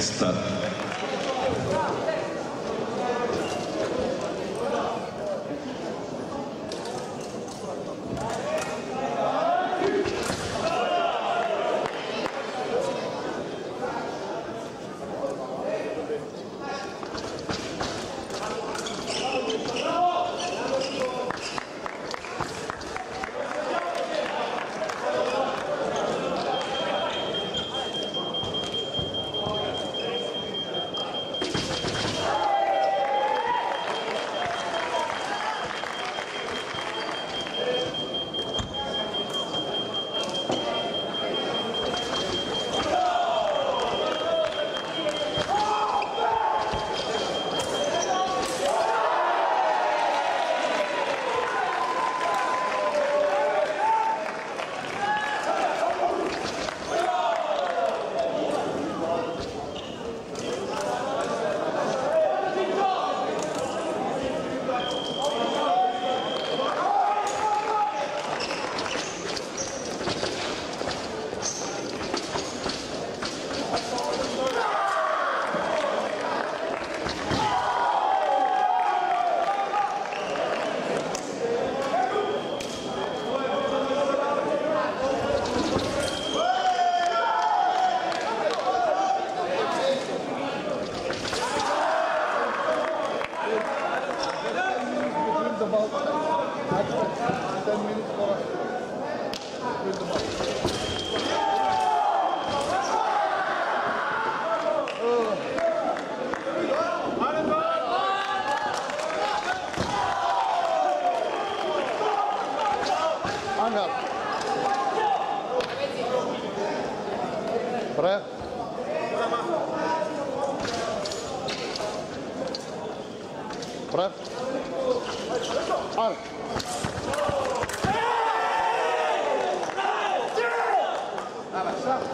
Start.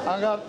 Angar,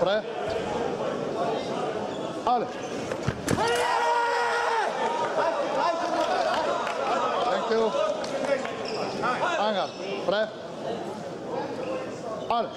pre, al, Finale. Thank you. Angel, prep. All.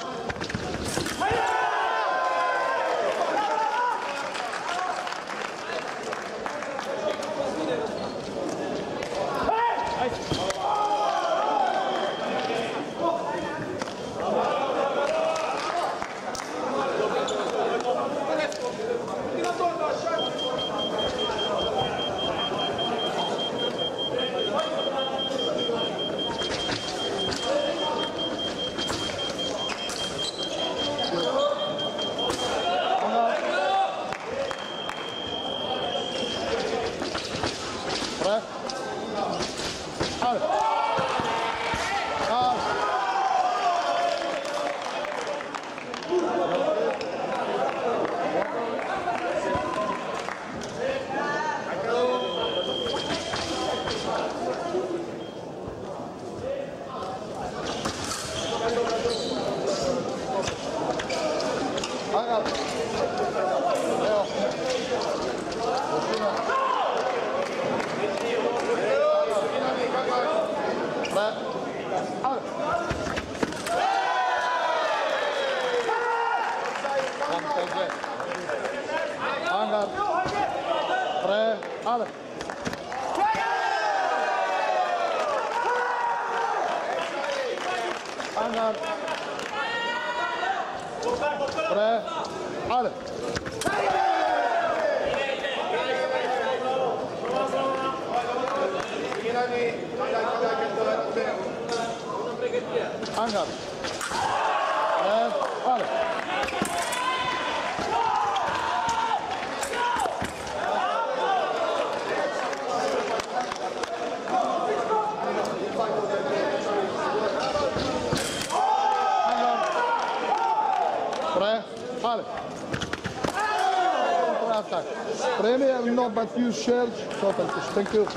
But you shared total. Thank you.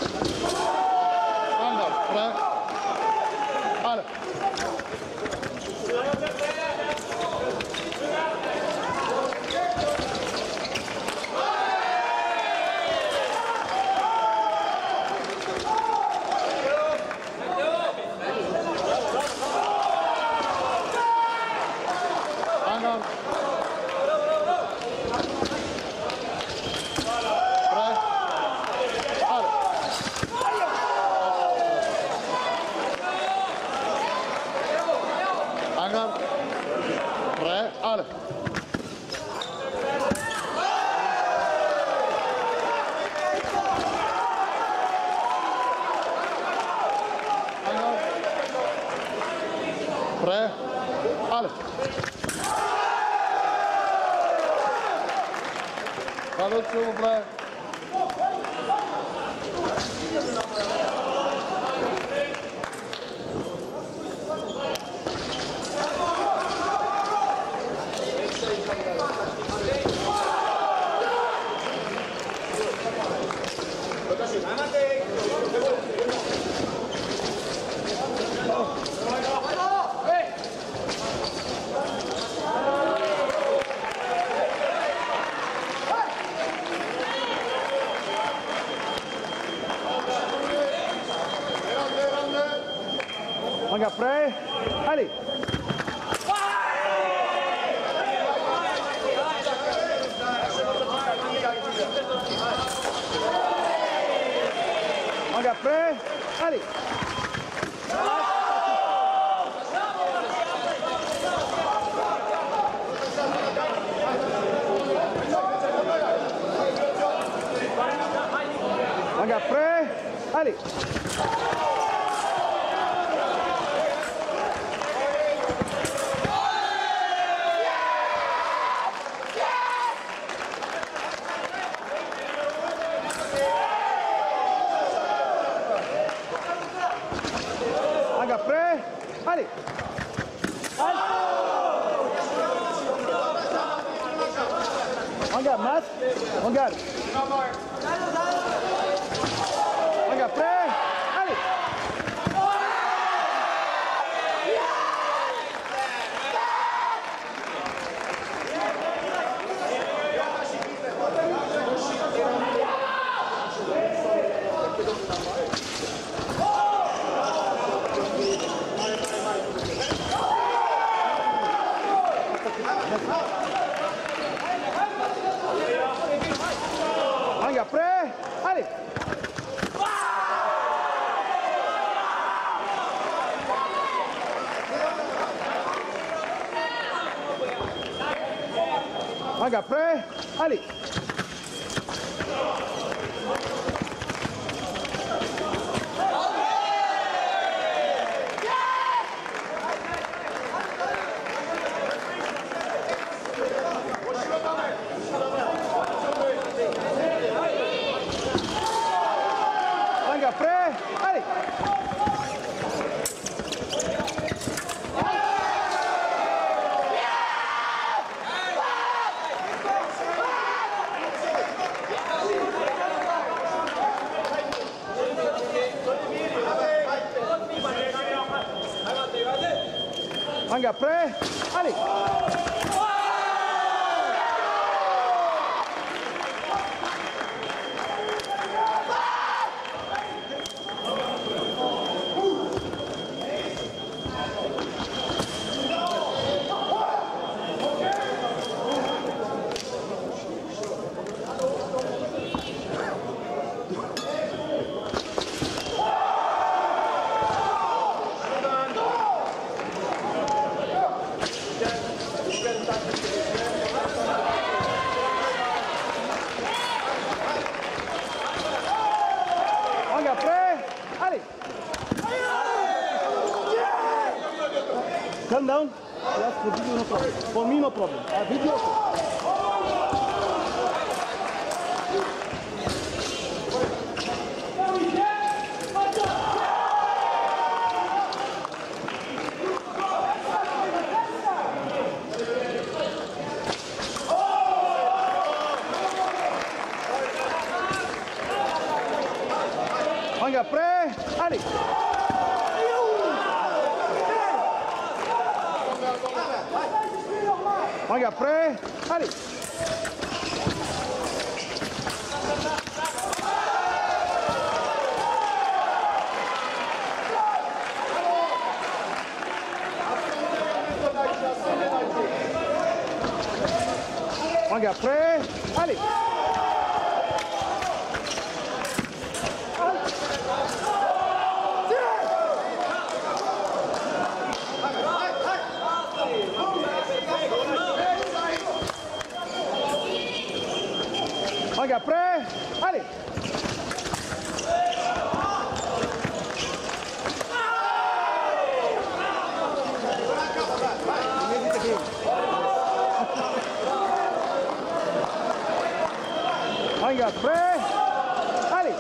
langue après. Allez. Venga, prêt? Allez! Come down, yes, for video no problem. For me no problem. A video okay. Venga, prêt? Allez! Venga, prêt? Allez! Prêt? Allez! Venga, prêt? Allez! Venga, prêt? Allez! Venga, prêt? Allez!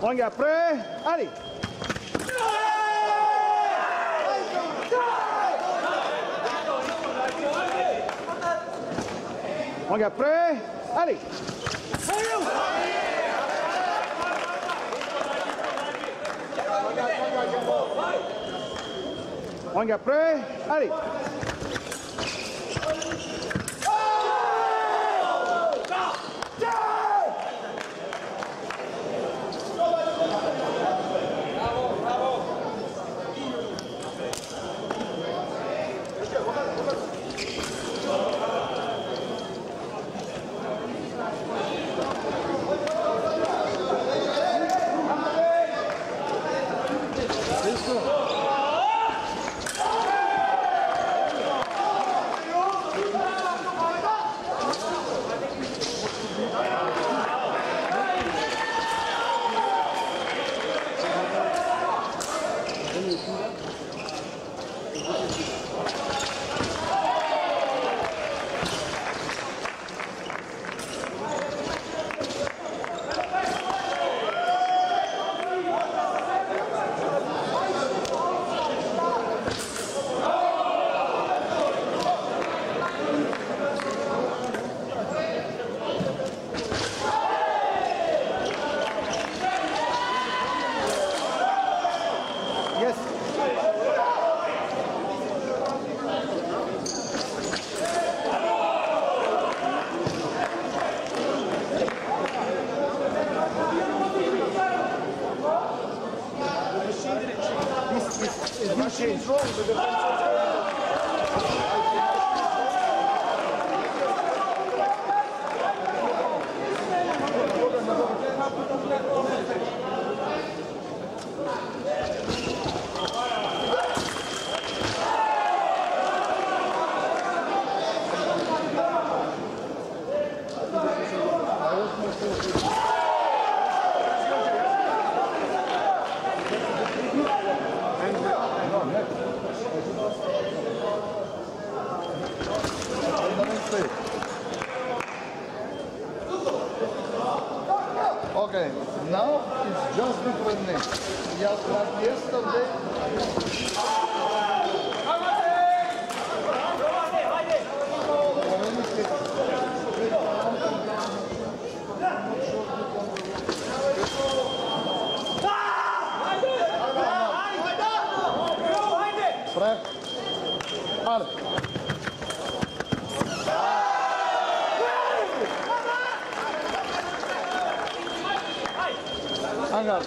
Venga, prêt? Allez! Venga, prêt? Allez! Venga, prêt? Allez! Let's go. is wrong with the okay, now it's just between me. Just like yesterday. Angel. Press.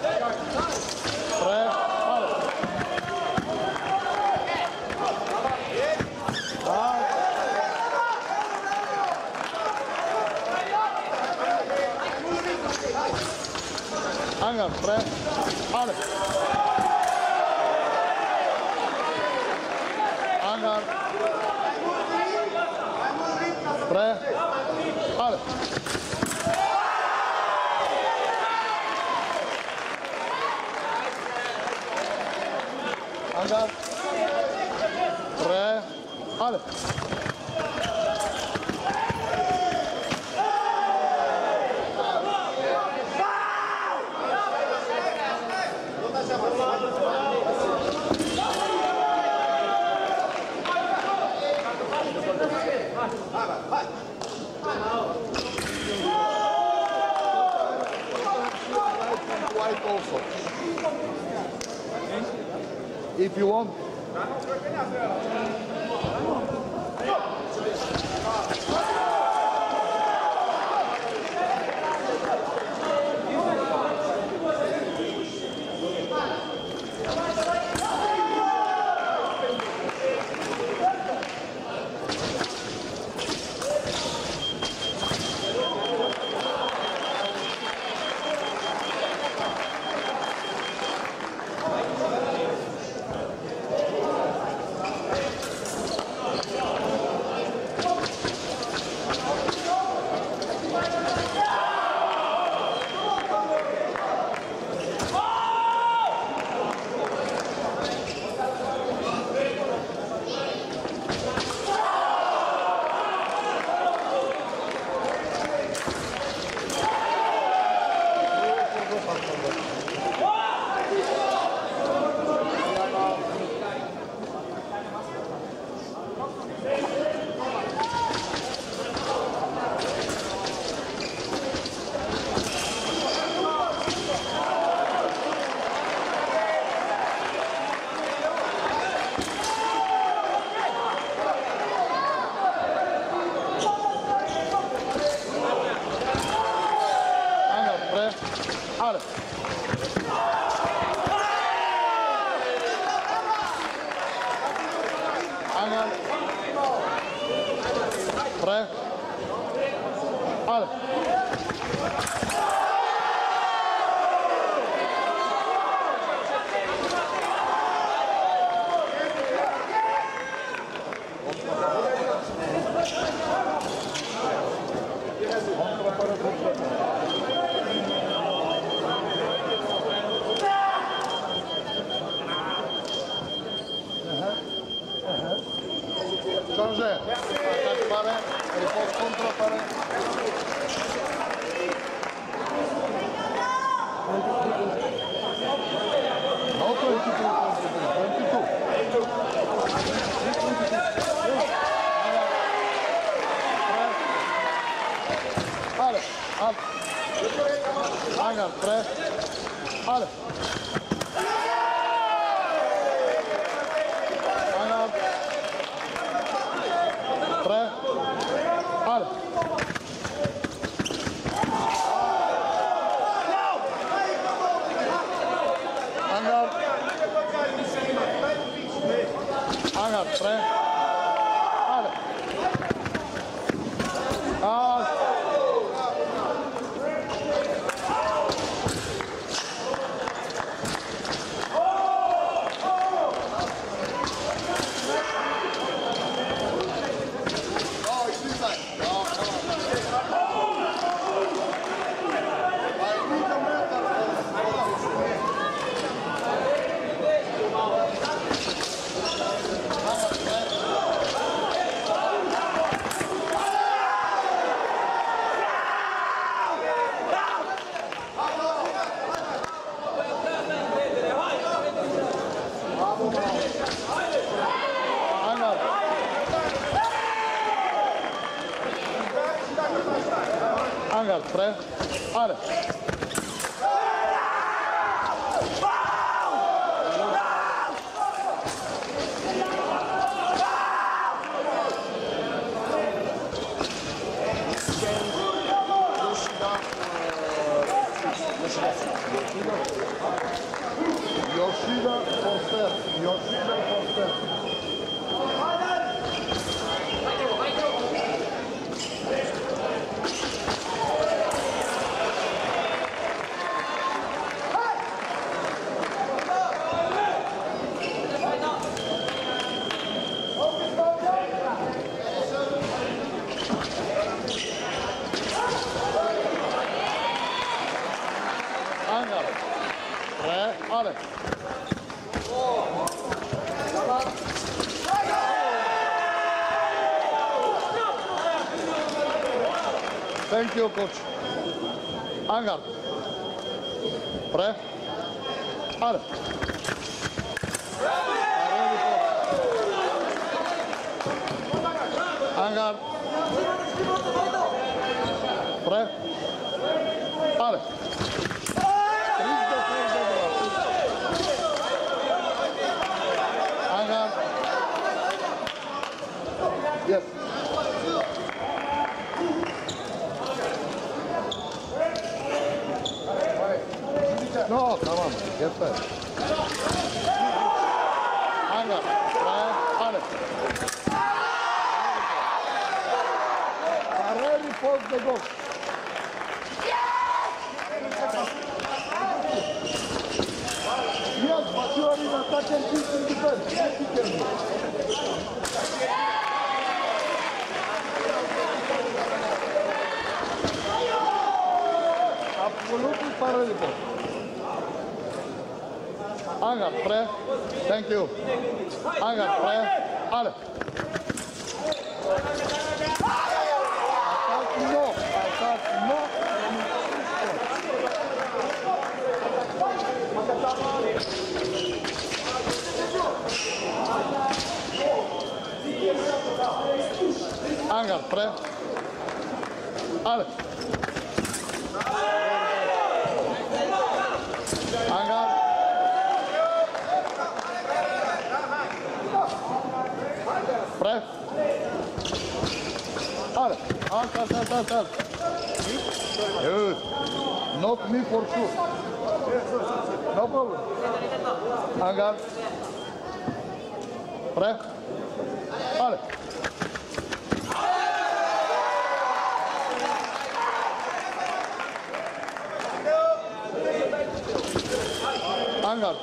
Angel. Press. Angel. Press. Angel. Press. Angel. White also. If you want. Angel. Angard frei. Alle. Thank you, coach. Angard. Pre. Are. Angard. Pre. Are. Angard. Yes. No, tamam, yeter. Hangar, buraya, hadi. Areli poz de gol. Yes, Matuari'nin atarken kimsin güzel, kimsin güzel. Absolutely pareli poz. Angard, pre. Thank you. Angard, pre. Alle. Angard, pre. Alle. Pref. All. All. Good. Not me for sure. No problem. Angard. Pref. All. Angard.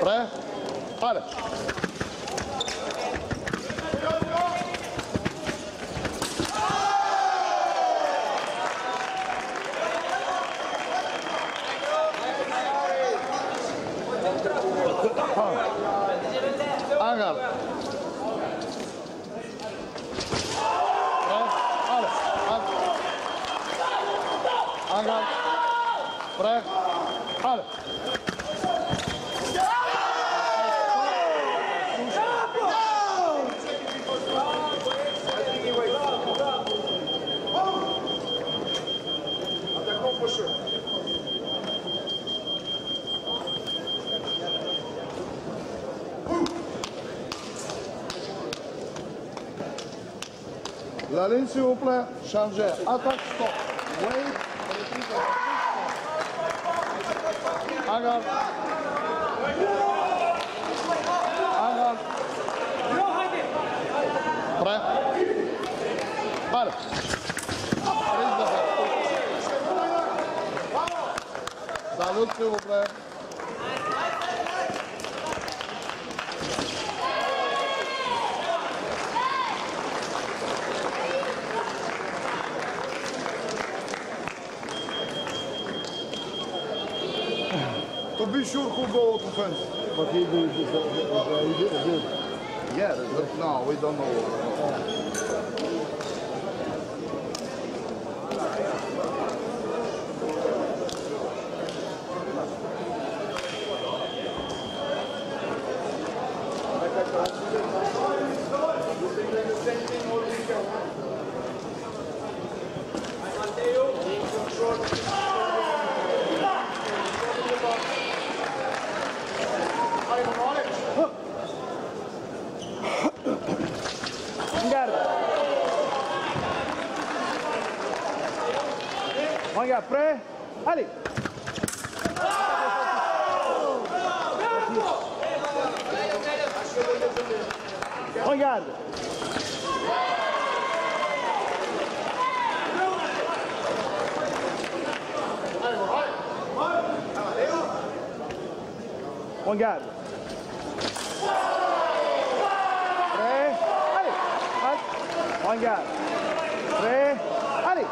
Pref. All. La ligne, s'il vous plaît, changez. Attaque, stop. Wait. Angard. Angard. Prêt. Balle. Salut, s'il vous plaît. Sure, could go to defense. But he did. Yeah, but no, we don't know. On y a prêt? Allez! Regarde! Regarde! Prêt? Allez! Hop. Regarde! Prêt? Allez!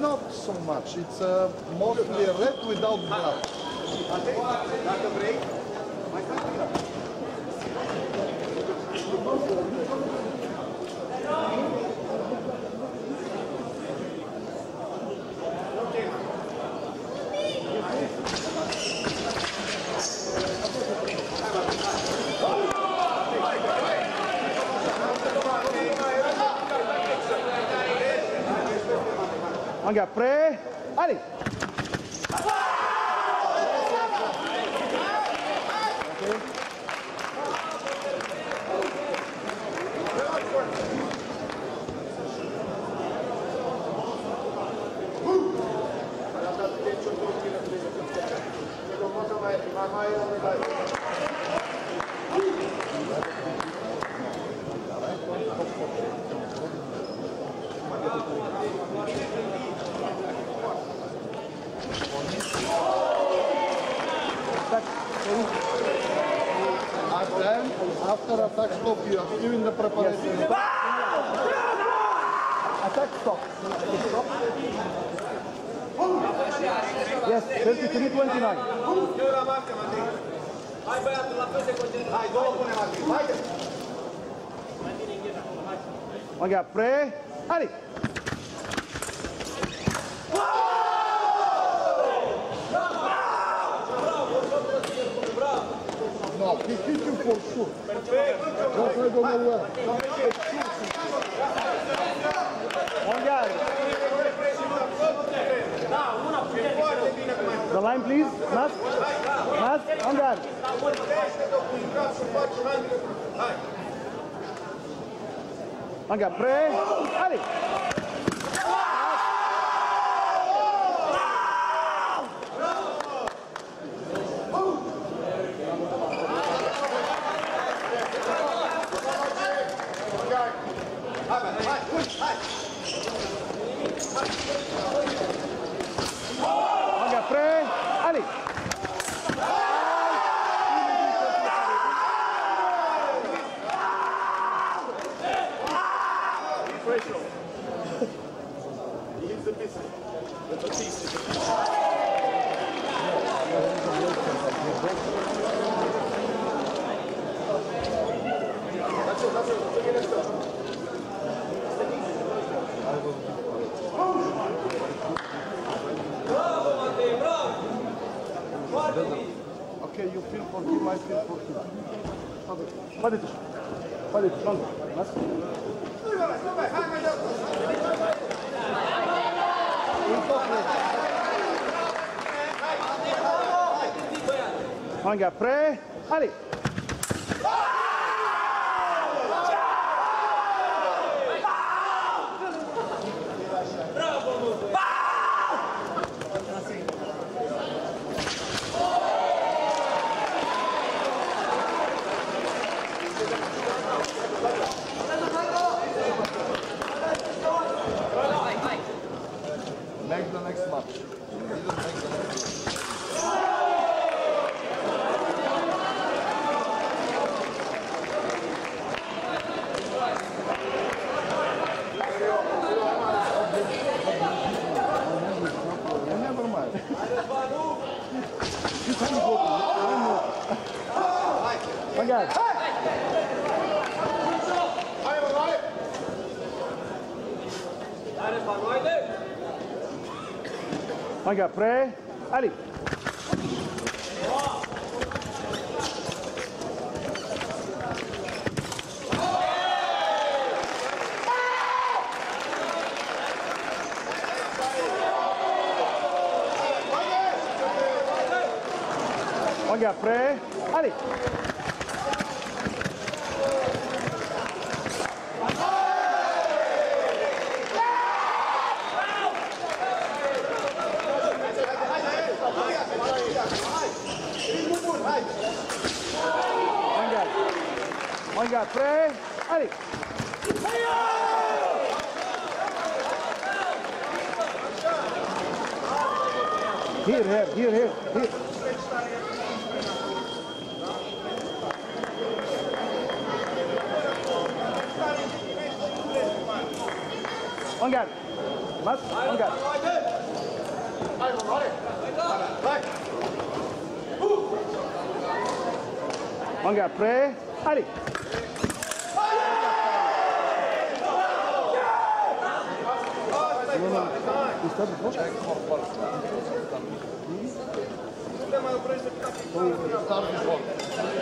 Not so much. It's mostly red without blood. On est prêt. Allez. After attack stop, you are still in the preparation. Yes. Attack stop. Stop. Yes, 33-29. On y a prêt. Allez. It's difficult for sure. Don't let go nowhere. On guard. The line, please. Mass. On guard. On guard. Prêt. Allez. Okay, you feel for him, I feel for him. Hang prêt. Allez. Next match. Regarde, prêt? Allez! Regarde, prêt? Allez! Regarde, prêt? Allez! Here. Regarde! Mas, regarde! Regarde, prêt? Allez! Was? No. Regarde, prêt? Allez!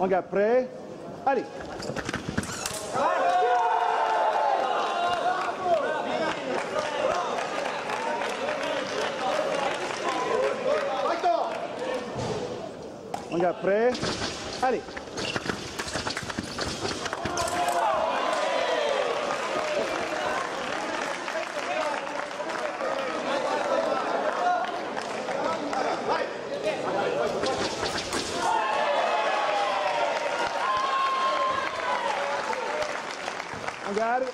Regarde, prêt? Allez! Prêt? Allez! Regarde, prêt? Allez! Regarde, prêt? Allez! Regarde.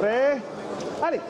Prêt? Allez!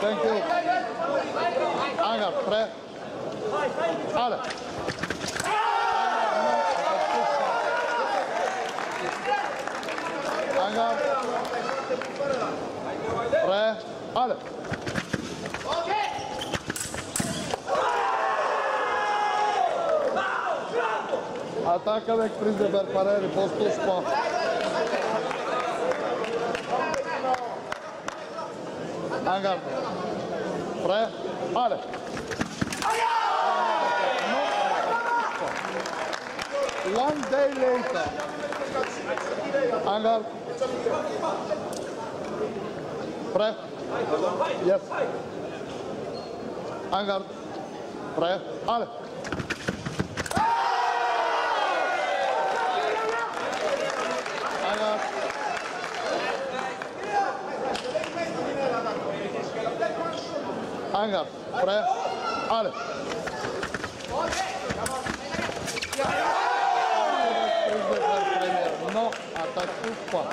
Thank you. Einer prêt. Alle. Einer prêt. Alle. Attaque avec prise de Berparet, riposte touche pas. En garde. Prêt? Allez! One day later. En garde. Prêt? Yes. En garde. Prêt? Allez! Hangar, prêt, allez. Non, attaque ou pas.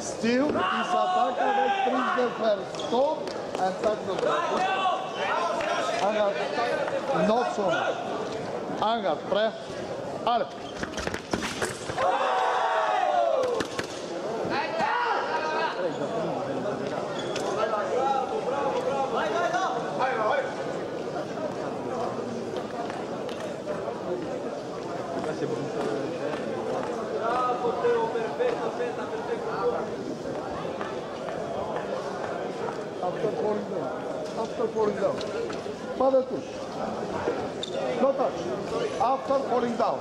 Still, il s'attaque avec prise de fer. Stop, attaque de fer. Hangar, not so much. Hangar, prêt, allez. After falling down. Pas de touche. No touch. After falling down.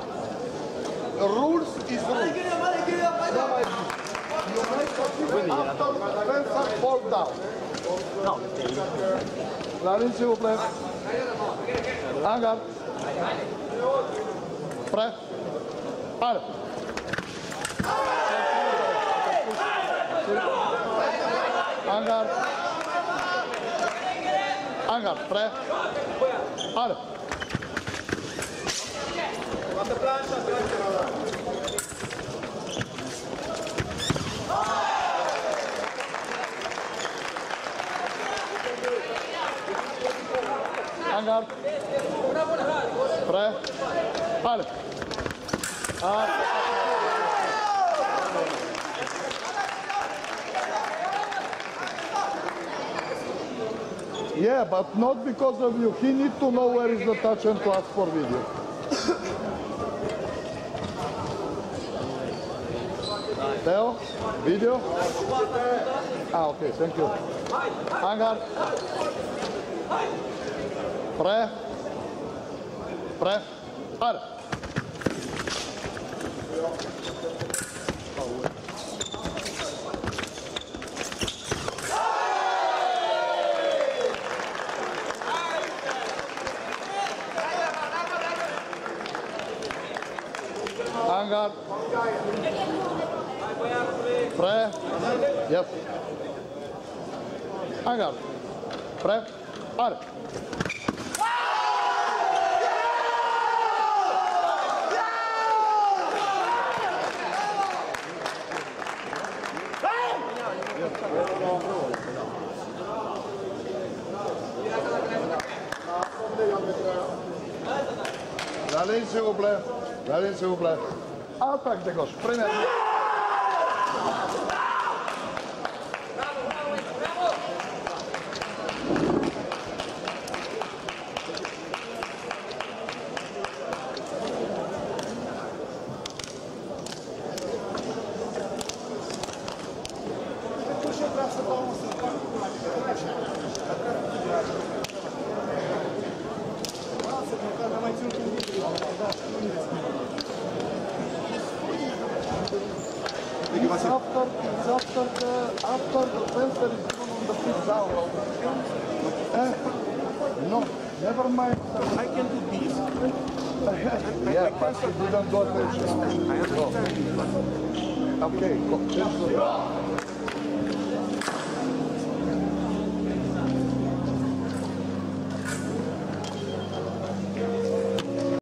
The rules is rules. You make something after defense fall down. Non. La ligne, s'il vous plaît. En garde. Prêt. Allez. En garde. Hangar, prêt. Allez. Hangar. Prêt. Allez. Yeah, but not because of you. He needs to know where is the touch and to ask for video. Theo, video? Ah, okay, thank you. Hangar. Prêt. Prêt. Allez. Hangar. Prêt. Yes. Hangar. Prêt. Allez. La ligne, s'il vous plaît. La ligne, s'il vous plaît. Attaque de gauche. Première. After the fencer is thrown on the fifth down. No, never mind. I can do this. Yeah, but you don't go there. Okay, go.